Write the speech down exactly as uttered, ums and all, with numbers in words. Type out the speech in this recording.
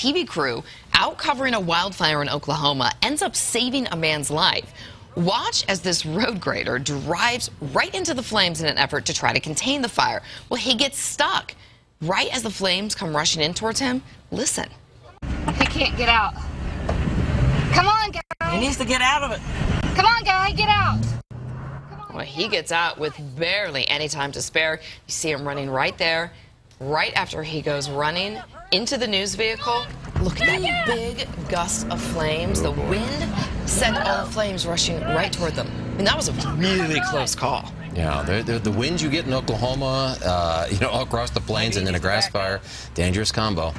T V crew out covering a wildfire in Oklahoma ends up saving a man's life. Watch as this road grader drives right into the flames in an effort to try to contain the fire. Well, he gets stuck right as the flames come rushing in towards him. Listen. He can't get out. Come on, guy. He needs to get out of it. Come on, guy, get out. Well, he gets out with barely any time to spare. You see him running right there, right after he goes running into the news vehicle. Look at that big gust of flames. The wind sent all the flames rushing right toward them. I mean, that was a really close call. Yeah, they're, they're, the winds you get in Oklahoma, uh, you know, all across the plains and then a grass fire, dangerous combo.